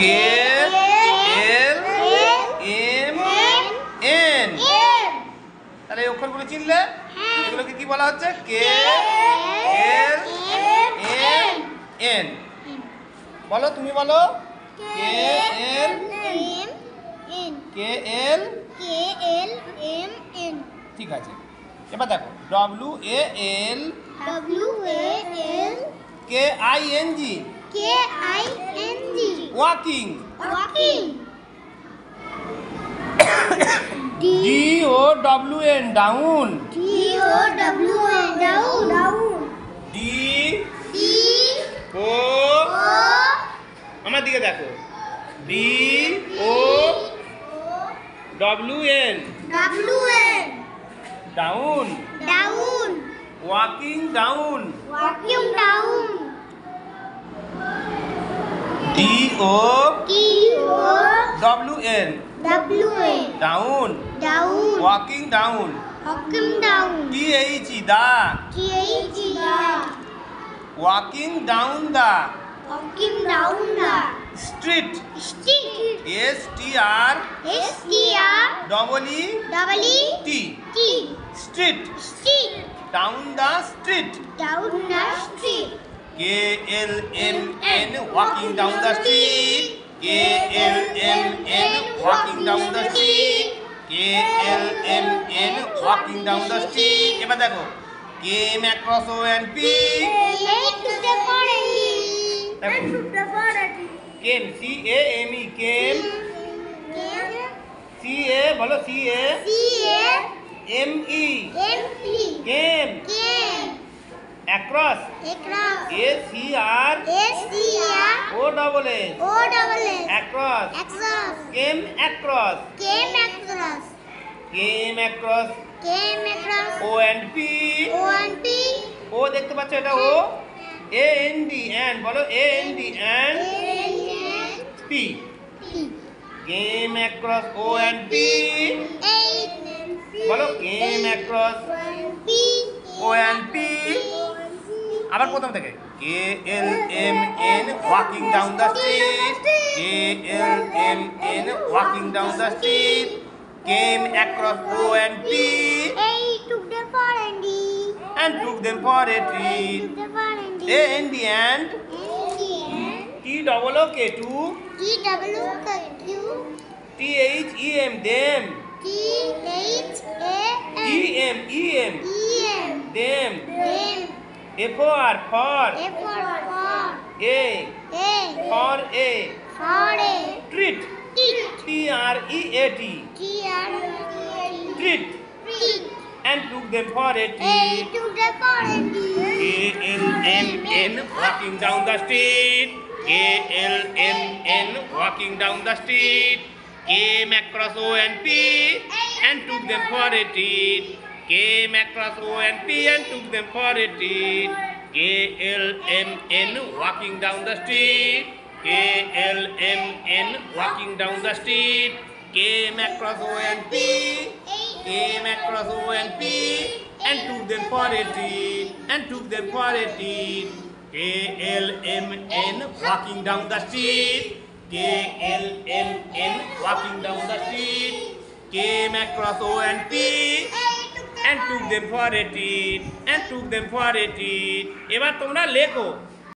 KLMN তাহলে এই অক্ষরগুলো চিনলে এগুলোকে কি বলা হচ্ছে KLMN বলো তুমি বলো KLMN ঠিক আছে এবার দেখো WAL KING walking DOWN down আমার দিকে দেখো DOWN down walking down DOWN down walking down TH walking down the street STREET street down the street KLMN walking down the street KLMN walking down the street KLMN walking down the street এবার দেখো came across O and P came CAME came CA বলো CA ME came across ACR OWL came across O and P O দেখতে পাচ্ছ এটা O AND বলো AND P came across O and P বলো came across O and P আবার প্রথম থেকে KLMN walking down the street KLMN walking down the street came across O and P and took them for a treat A and D and T W K 2 T H E M them A for A for A treat T R E A T treat and took them for a treat KLMN walking down the street KLMN walking down the street came across O and P and took them for a treat came across O and P and took them for a treat KLMN walking down the street KLMN walking down the street came across O and P and took them for a treat KLMN walking down the street KLMN walking down the street came across O and P and took them for a treat. এবার তোমরা লেখো